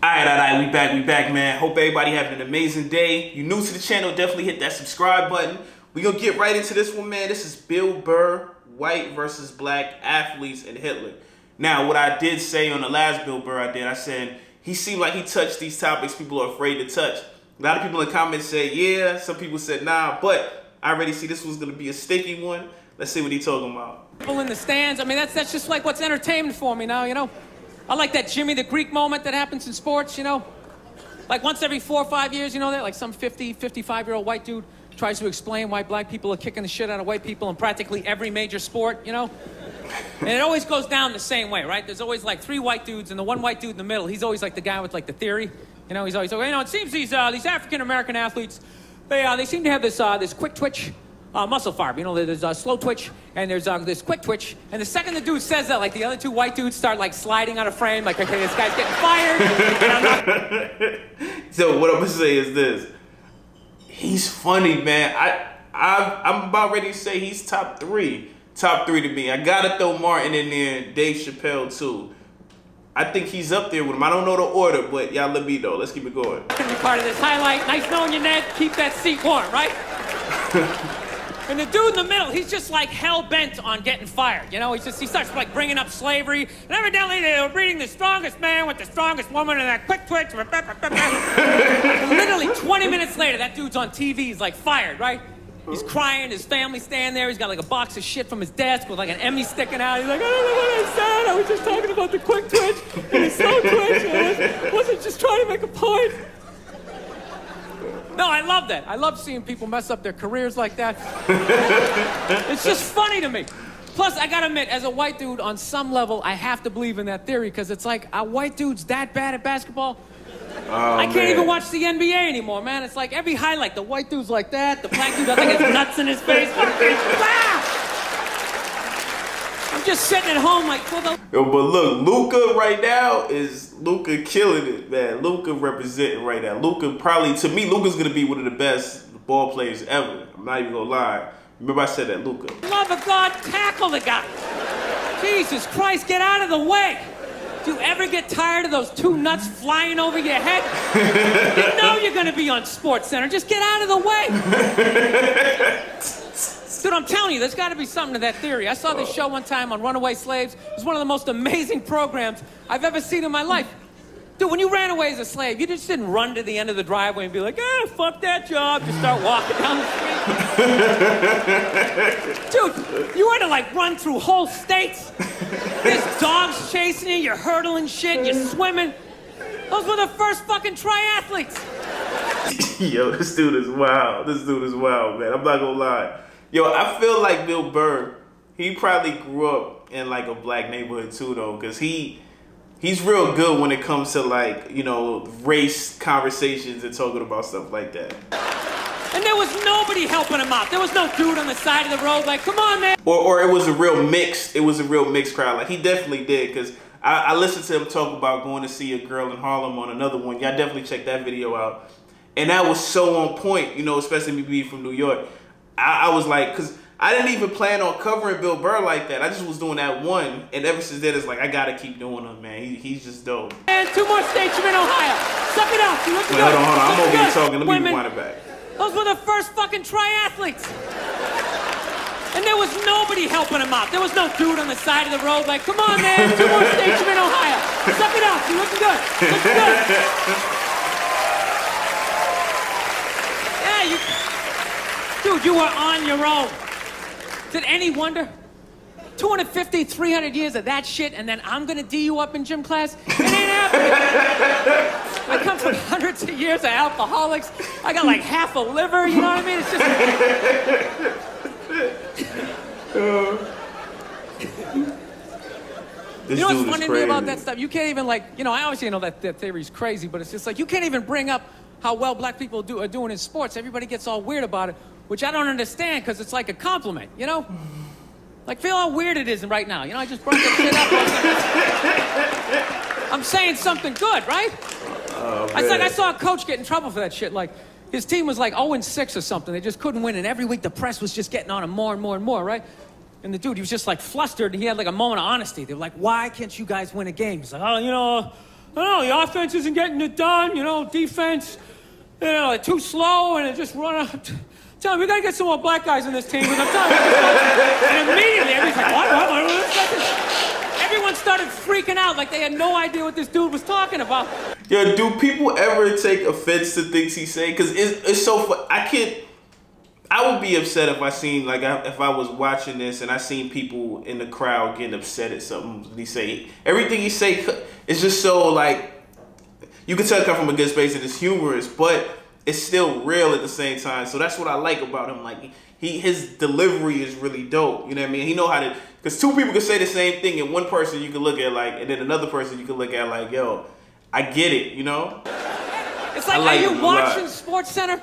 All right, we back, man. Hope everybody having an amazing day. You new to the channel, definitely hit that subscribe button. We're gonna get right into this one, man. This is Bill Burr, white versus black athletes and Hitler. Now, what I did say on the last Bill Burr I said he seemed like he touched these topics people are afraid to touch. A lot of people in the comments said, yeah, some people said, nah, but I already see this was gonna be a sticky one. Let's see what he's talking about. People in the stands, I mean, that's just like what's entertainment for me now, you know? I like that Jimmy the Greek moment that happens in sports, you know? Like once every 4 or 5 years, you know that? Like some 50, 55-year-old white dude tries to explain why black people are kicking the shit out of white people in practically every major sport, you know? And it always goes down the same way, right? There's always like 3 white dudes and the 1 white dude in the middle, he's always like the guy with like the theory. You know, he's always like, you know, it seems these African-American athletes, they seem to have this quick twitch muscle fiber. You know, there's a slow twitch and there's this quick twitch. And the second the dude says that, like the other 2 white dudes start like sliding out of frame, like, okay, this guy's getting fired. So what I'm gonna say is this. He's funny, man. I'm about ready to say he's top 3. Top 3 to me. I gotta throw Martin in there, Dave Chappelle too. I think he's up there with him. I don't know the order, but y'all let me know. Let's keep it going. It's gonna be part of this highlight. Nice knowing you, Ned. Keep that seat warm, right? And the dude in the middle, he's just like hell-bent on getting fired. You know, he starts like bringing up slavery. And evidently they were breeding the strongest man with the strongest woman in that quick twitch. Literally 20 minutes later, that dude's on TV. He's like fired, right? He's crying, his family's standing there, he's got like a box of shit from his desk with like an Emmy sticking out. He's like, I don't know what I said, I was just talking about the quick twitch and the slow twitch, and I wasn't just trying to make a point. No, I love that. I love seeing people mess up their careers like that. It's just funny to me. Plus, I gotta admit, as a white dude, on some level, I have to believe in that theory, because it's like, are white dudes that bad at basketball? Oh, I can't even watch the NBA anymore, man. It's like every highlight, the white dude's like that, the black dude, I think it's nuts in his face. I'm just sitting at home like, well, yo, but look, Luca right now is Luca killing it, man. Luca representing right now. Luca probably, to me, Luca's gonna be one of the best ball players ever. I'm not even gonna lie. Remember I said that, Luca. Love of God, tackle the guy. Jesus Christ, get out of the way. Do you ever get tired of those 2 nuts flying over your head? You know you're gonna be on SportsCenter. Just get out of the way. Dude, I'm telling you, there's gotta be something to that theory. I saw this show one time on runaway slaves. It was one of the most amazing programs I've ever seen in my life. Dude, when you ran away as a slave, you just didn't run to the end of the driveway and be like, ah, fuck that job, just start walking down the street. Dude, you had to like run through whole states. There's dogs chasing you, you're hurdling shit, you're swimming. Those were the first fucking triathletes. Yo, this dude is wild. This dude is wild, man. I'm not gonna lie. Yo, I feel like Bill Burr, he probably grew up in like a black neighborhood too, though, because he's real good when it comes to like, you know, race conversations and talking about stuff like that. And there was nobody helping him out. There was no dude on the side of the road like, come on, man. Or it was a real mix. It was a real mixed crowd. Like, he definitely did, because I listened to him talk about going to see a girl in Harlem on another one. Y'all definitely check that video out. And that was so on point, you know, especially me being from New York. I was like, because I didn't even plan on covering Bill Burr like that. I just was doing that one. And ever since then, it's like, I got to keep doing him, man. He's just dope. And 2 more states from Ohio. Suck it out. You look good. Hold on. I'm over here talking. Let me rewind it back. Those were the first fucking triathletes. And there was nobody helping him out. There was no dude on the side of the road like, come on, man, 2 more states from Ohio. Suck it up, you're looking good. Looking good. Yeah, you... Dude, you were on your own. Is it any wonder? 250, 300 years of that shit, and then I'm gonna D you up in gym class? It ain't happening. I come from hundreds of years of alcoholics. I got like half a liver, you know what I mean? It's just... You know what's funny to me about that stuff? You can't even like, you know, I obviously know that theory's crazy, but it's just like, you can't even bring up how well black people are doing in sports. Everybody gets all weird about it, which I don't understand, because it's like a compliment, you know? Like, feel how weird it is right now. You know, I just brought that shit up. I'm saying something good, right? Oh, I said, I saw a coach get in trouble for that shit. Like, his team was like 0-6 or something. They just couldn't win. And every week, the press was just getting on him more and more and more, right? And the dude, he was just like flustered. And he had like a moment of honesty. They were like, why can't you guys win a game? He's like, oh, you know, I don't know, the offense isn't getting it done, you know, defense, you know, they're too slow and they just run up. Tell me, we gotta get some more black guys on this team. Because I'm telling you, and immediately everybody's like, what? Everyone started freaking out like they had no idea what this dude was talking about. Yo, do people ever take offense to things he's saying? Because it's so fun. I would be upset if I seen, like, if I was watching this and I seen people in the crowd getting upset at something he say. Everything he say is just so, like, you can tell it comes from a good space and it's humorous, but it's still real at the same time. So that's what I like about him. Like, his delivery is really dope. You know what I mean? He know how to, because two people can say the same thing and one person you can look at like, and then another person you can look at like, yo, I get it, you know? It's like are you watching SportsCenter?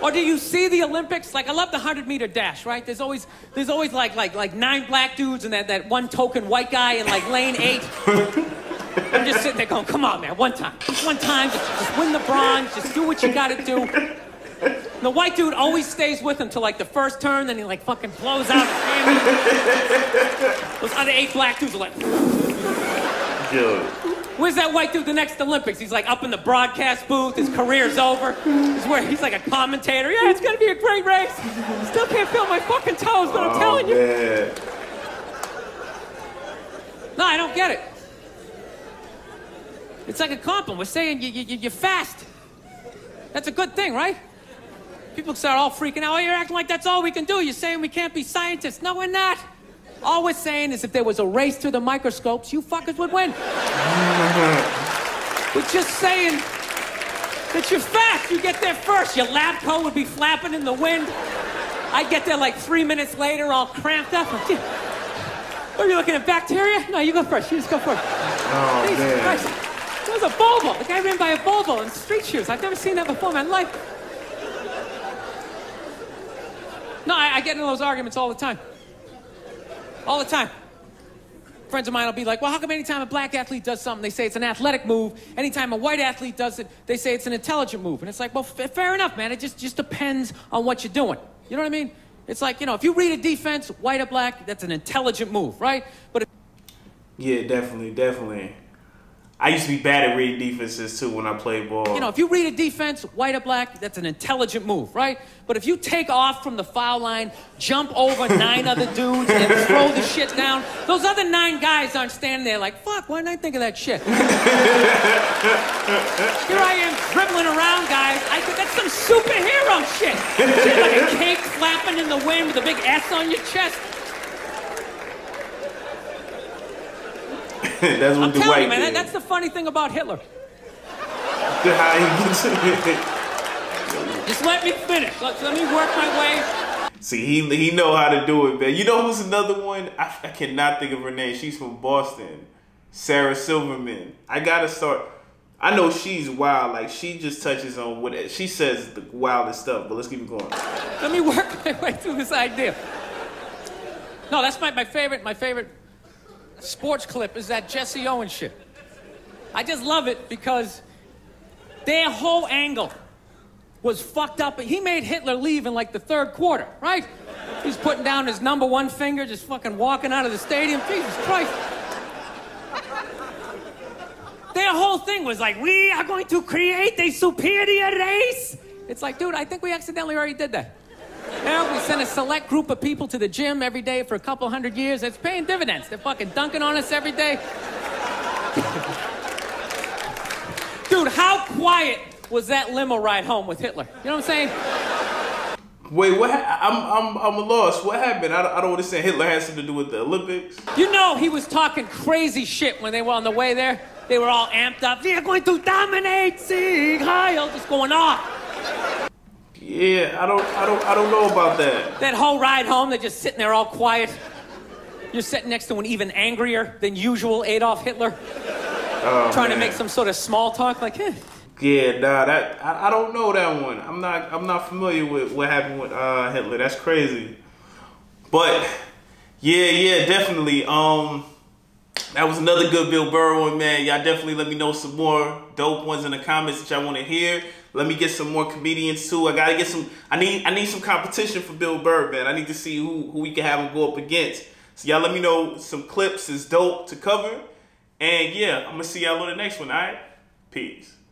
Or do you see the Olympics? Like, I love the 100-meter dash, right? There's always like 9 black dudes and that one token white guy in like lane 8. I'm just sitting there going, come on, man, one time, just win the bronze, just do what you gotta do. And the white dude always stays with him till like the first turn, then he like fucking blows out his family. Those other 8 black dudes are like, dude. Where's that white dude the next Olympics? He's like up in the broadcast booth, his career's over. He's like a commentator. Yeah, it's gonna be a great race. Still can't feel my fucking toes, but I'm telling you. Man. No, I don't get it. It's like a compliment. We're saying you're fast. That's a good thing, right? People start all freaking out. Oh, you're acting like that's all we can do. You're saying we can't be scientists. No, we're not. All we're saying is if there was a race to the microscopes, you fuckers would win. We're just saying that you're fast. You get there first. Your lab coat would be flapping in the wind. I'd get there like 3 minutes later, all cramped up. What are you looking at, bacteria? No, you go first. You just go first. Oh, Jesus man. Christ. There was a Volvo. The guy ran by a Volvo in street shoes. I've never seen that before in my life. No, I get into those arguments all the time. All the time. Friends of mine will be like, well, how come anytime a black athlete does something, they say it's an athletic move? Anytime a white athlete does it, they say it's an intelligent move. And it's like, well, fair enough, man. It just depends on what you're doing. You know what I mean? It's like, you know, if you read a defense, white or black, that's an intelligent move, right? But yeah, definitely, definitely. I used to be bad at reading defenses, too, when I played ball. You know, if you read a defense, white or black, that's an intelligent move, right? But if you take off from the foul line, jump over 9 other dudes, and throw the shit down, those other 9 guys aren't standing there like, fuck, why didn't I think of that shit? Here I am dribbling around, guys. I think that's some superhero shit. Shit like a cake flapping in the wind with a big S on your chest. That's what I'm telling you, man, that's the funny thing about Hitler. Just let me finish. Let me work my way. See, he know how to do it, man. You know who's another one? I cannot think of her name. She's from Boston. Sarah Silverman. I gotta start. I know she's wild. Like, she just touches on what she says the wildest stuff, but let's keep it going. Let me work my way through this idea. No, that's my favorite sports clip is that Jesse Owens shit. I just love it because their whole angle was fucked up. He made Hitler leave in like the 3rd quarter, right? He's putting down his #1 finger, just fucking walking out of the stadium. Jesus Christ. Their whole thing was like, we are going to create a superior race. It's like, dude, I think we accidentally already did that. Now we send a select group of people to the gym every day for a couple 100 years. It's paying dividends. They're fucking dunking on us every day. Dude, how quiet was that limo ride home with Hitler? You know what I'm saying? Wait, what? I'm lost. What happened? I don't understand. Hitler had something to do with the Olympics? You know he was talking crazy shit when they were on the way there. They were all amped up. We are going to dominate Sieg Heil. Just going off. Yeah, I don't know about that. That whole ride home, they're just sitting there all quiet. You're sitting next to an even angrier than usual Adolf Hitler. Oh, trying man. To make some sort of small talk, like, eh. Yeah, nah, that I don't know that one. I'm not familiar with what happened with Hitler. That's crazy. But yeah, definitely. That was another good Bill Burr one, man. Y'all definitely let me know some more dope ones in the comments that y'all want to hear. Let me get some more comedians too. I gotta get some. I need some competition for Bill Burr, man. I need to see who we can have him go up against. So y'all let me know some clips is dope to cover, And yeah, I'm going to see y'all on the next one, all right? Peace.